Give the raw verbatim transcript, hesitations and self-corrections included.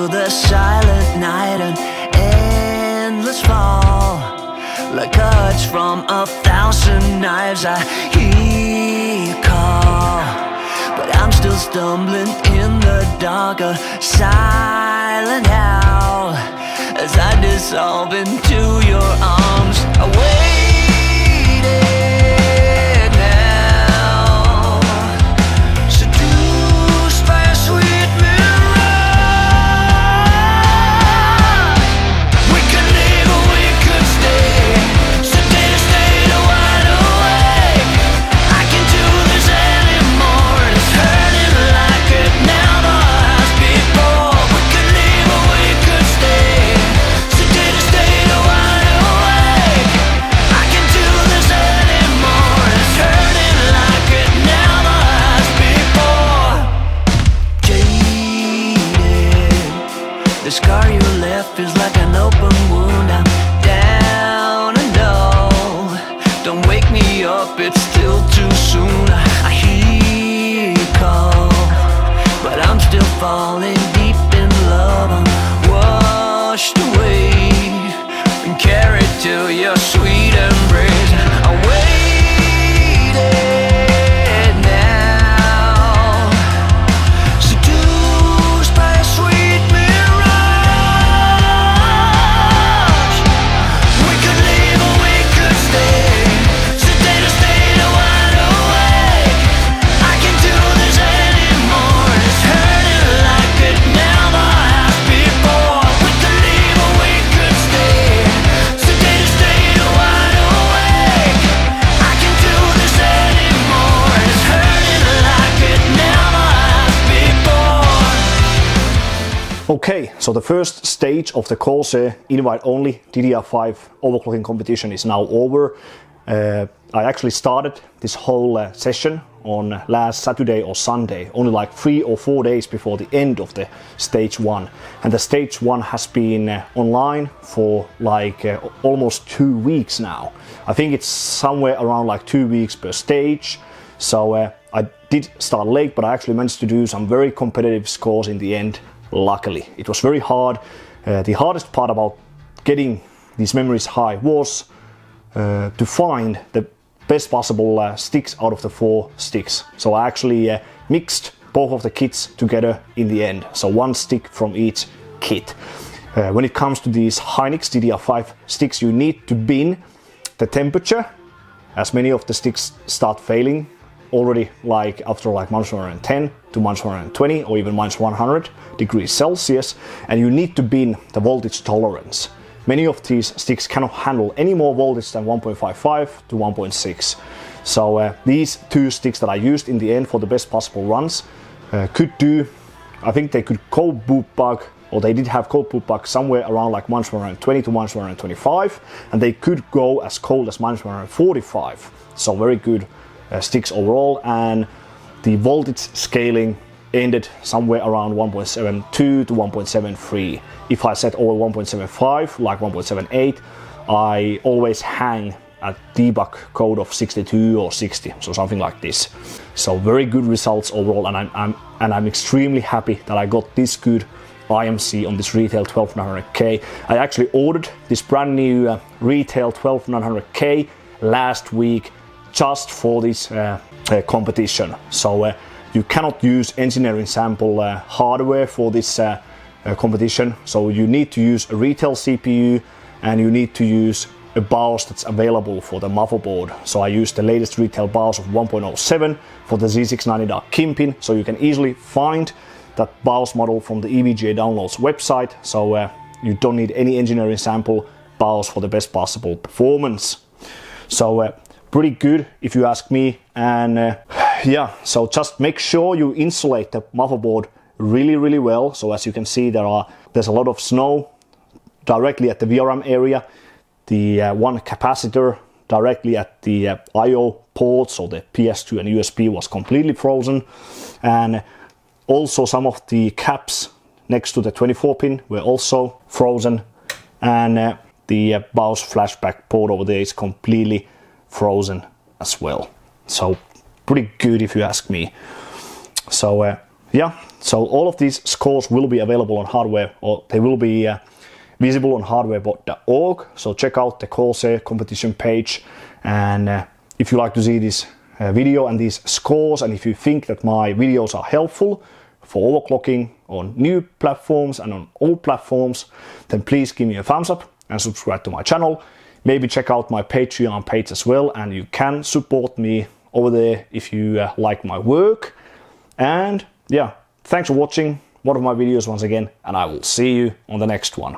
through the silent night, an endless fall, like cuts from a thousand knives. I hear you call, but I'm still stumbling in the dark, a silent howl, as I dissolve into your arms. I waited. The scar you left is like an open wound. I'm down and low. Don't wake me up, it's still too soon. I hear you call, but I'm still falling deep in love. I'm washed away and carried to your sweet embrace. I waited. Okay, so the first stage of the Corsair invite-only D D R five overclocking competition is now over. Uh, I actually started this whole uh, session on last Saturday or Sunday, only like three or four days before the end of the stage one. And the stage one has been uh, online for like uh, almost two weeks now. I think it's somewhere around like two weeks per stage. So uh, I did start late, but I actually managed to do some very competitive scores in the end. Luckily, it was very hard. Uh, the hardest part about getting these memories high was uh, to find the best possible uh, sticks out of the four sticks. So I actually uh, mixed both of the kits together in the end. So one stick from each kit. Uh, when it comes to these Hynix D D R five sticks, you need to bin the temperature, as many of the sticks start failing already like after like minus one ten to minus one twenty or even minus one hundred degrees Celsius, and you need to bin the voltage tolerance. Many of these sticks cannot handle any more voltage than one point five five to one point six. So uh, these two sticks that I used in the end for the best possible runs uh, could do, I think they could cold boot bug, or they did have cold boot bug somewhere around like minus one twenty to minus one twenty-five, and they could go as cold as minus one forty-five. So very good Uh, sticks overall, and the voltage scaling ended somewhere around one point seven two to one point seven three. If I set over one point seven five, like one point seven eight, I always hang a debug code of sixty-two or sixty, so something like this. So very good results overall, and I'm, I'm and I'm extremely happy that I got this good I M C on this retail twelve nine hundred K. I actually ordered this brand new uh, retail twelve nine hundred K last week, just for this uh, uh, competition. So uh, you cannot use engineering sample uh, hardware for this uh, uh, competition. So you need to use a retail C P U, and you need to use a BIOS that's available for the motherboard. So I used the latest retail BIOS of one point oh seven for the Z six ninety Dark Kimpin. So you can easily find that BIOS model from the E V G A downloads website. So uh, you don't need any engineering sample BIOS for the best possible performance. So uh, pretty good if you ask me, and uh, yeah, so just make sure you insulate the motherboard really really well. So as you can see, there are there's a lot of snow directly at the V R M area, the uh, one capacitor directly at the uh, I O port, so the P S two and U S B was completely frozen, and also some of the caps next to the twenty-four pin were also frozen, and uh, the uh, BIOS flashback port over there is completely frozen as well. So pretty good if you ask me. So uh, yeah, so all of these scores will be available on hardware, or they will be uh, visible on hardwarebot dot org. So check out the Corsair competition page, and uh, if you like to see this uh, video and these scores, and if you think that my videos are helpful for overclocking on new platforms and on old platforms, then please give me a thumbs up and subscribe to my channel. Maybe check out my Patreon page as well, and you can support me over there if you uh, like my work. And yeah, thanks for watching one of my videos once again, and I will see you on the next one.